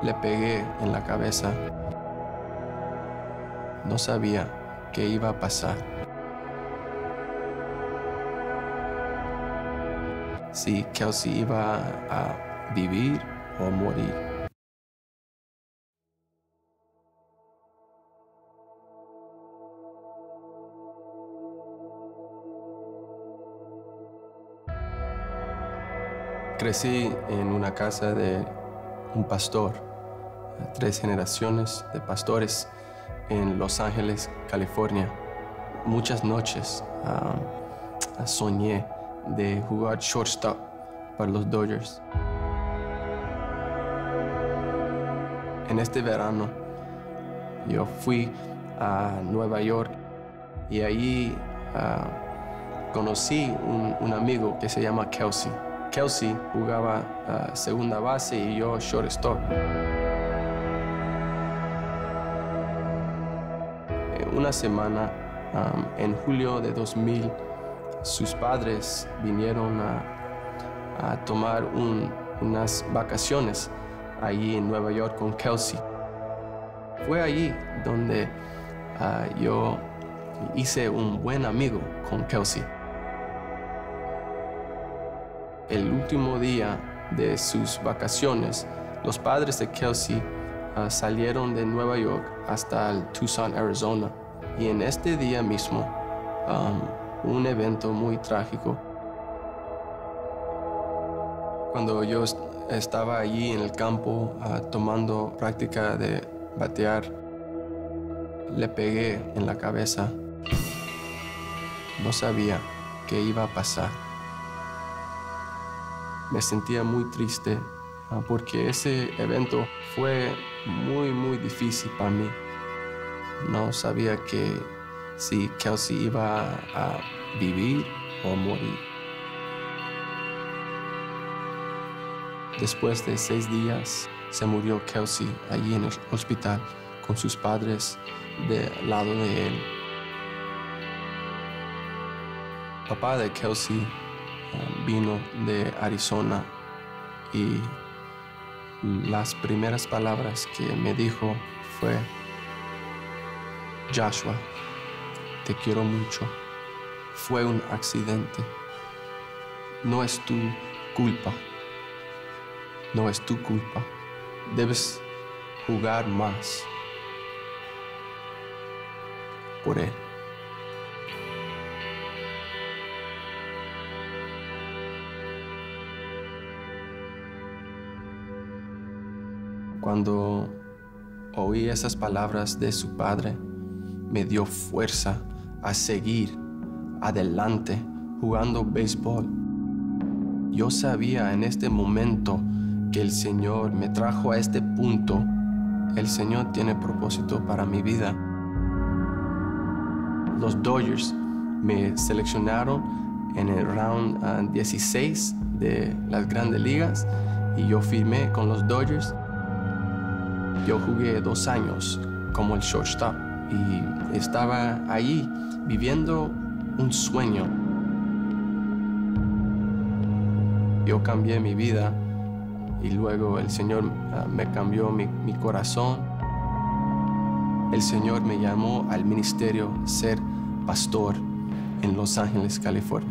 Le pegué en la cabeza. No sabía qué iba a pasar. Si Kelsey iba a vivir o morir. Crecí en una casa de un pastor, 3 generaciones de pastores en Los Ángeles, California. Muchas noches soñé de jugar shortstop para los Dodgers. En este verano, yo fui a Nueva York y allí conocí un amigo que se llama Kelsey. Kelsey jugaba segunda base y yo shortstop. Una semana, en julio de 2000, sus padres vinieron a tomar unas vacaciones allí en Nueva York con Kelsey. Fue allí donde yo hice un buen amigo con Kelsey. El último día de sus vacaciones, los padres de Kelsey salieron de Nueva York hasta el Tucson, Arizona. Y en este día mismo, un evento muy trágico. Cuando yo estaba allí en el campo tomando práctica de batear, le pegué en la cabeza. No sabía qué iba a pasar. Me sentía muy triste porque ese evento fue muy, muy difícil para mí. No sabía si Kelsey iba a vivir o morir. Después de 6 días, se murió Kelsey allí en el hospital con sus padres del lado de él. Papá de Kelsey vino de Arizona y las primeras palabras que me dijo fue: Joshua, te quiero mucho. Fue un accidente. No es tu culpa. No es tu culpa. Debes jugar más por él. Cuando oí esas palabras de su padre, me dio fuerza a seguir adelante jugando béisbol. Yo sabía en este momento que el Señor me trajo a este punto. El Señor tiene propósito para mi vida. Los Dodgers me seleccionaron en el round 16 de las Grandes Ligas y yo firmé con los Dodgers. Yo jugué 2 años como el shortstop. Y estaba allí viviendo un sueño. Yo cambié mi vida y luego el Señor me cambió mi corazón. El Señor me llamó al ministerio a ser pastor en Los Ángeles, California.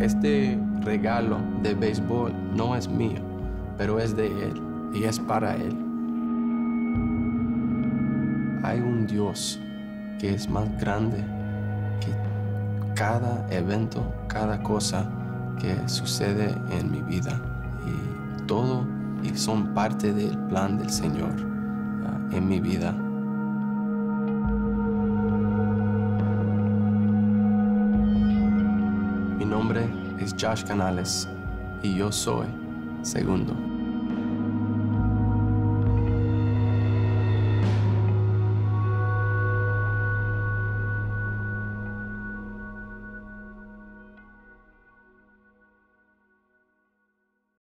Este regalo de béisbol no es mío, pero es de Él y es para Él. Hay un Dios que es más grande que cada evento, cada cosa que sucede en mi vida. Y todo son parte del plan del Señor en mi vida. Mi nombre es Josh Canales y yo soy Segundo.